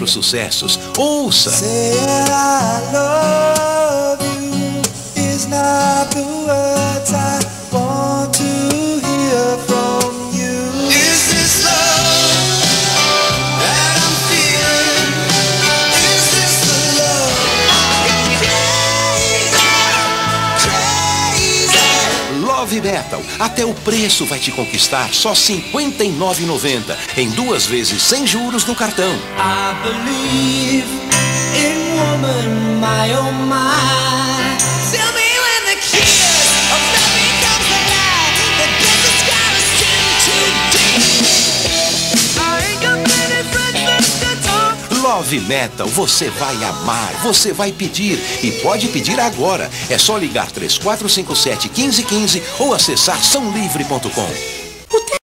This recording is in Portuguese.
outros sucessos. Ouça! Love Metal, até o preço vai te conquistar, só R$ 59,90, em 2 vezes sem juros no cartão. I believe in woman, my oh my. Tell me when the kiss of love becomes a lie, the devil's got us in today. Love Metal, você vai amar, você vai pedir, e pode pedir agora. É só ligar 3457-1515 ou acessar sãolivre.com.